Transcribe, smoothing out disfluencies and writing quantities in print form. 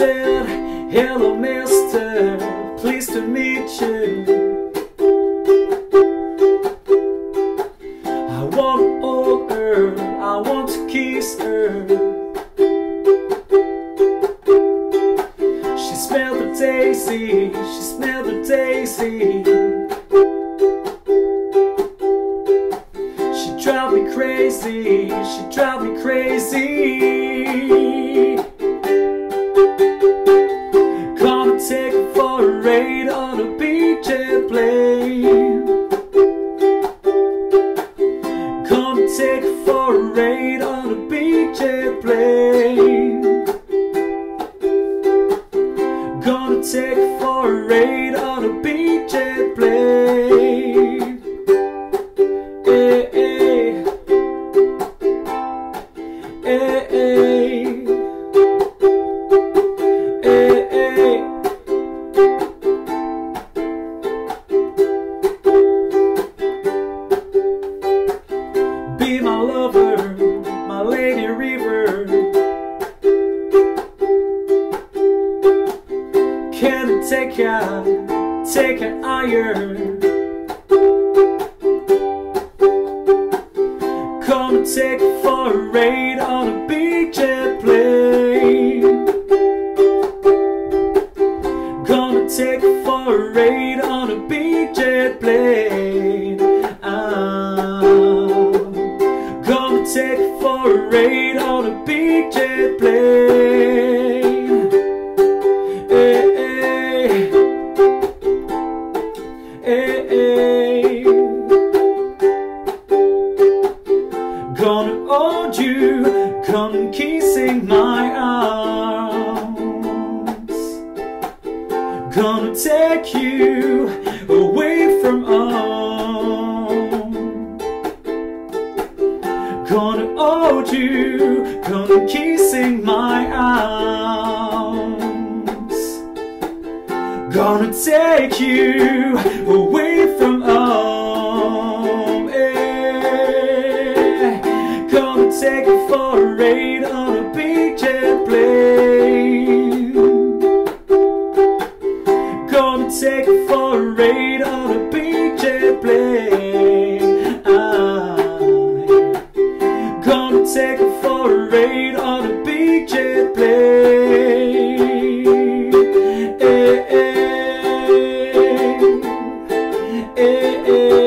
said, "Hello, mister, pleased to meet you. I want to hold her, I want to kiss her." She smelled the daisy, she smelled the daisy. She drive me crazy, she drive me crazy. Come and take me for a ride on a big jet plane. Come and take me for a ride on a big jet plane. Gonna take me for a ride on a big jet plane. Hey, hey. Hey, hey. Hey, hey. Be my lover, my lady river. Can I take ya, take an iron? Come and take me for a ride on a big jet plane. Come and take me for a ride on a big jet plane. Come and take me for a ride on a big jet plane. Hey, hey. Hey, hey. Gonna hold you, come kissing my arms. Gonna take you away from home. Gonna hold you, come kissing my arms. Gonna take you away from home. Take me for a ride on a big jet plane. Gonna take me for a ride on a big jet plane. Gonna take me for a ride on a big jet plane. Hey, hey. Hey, hey.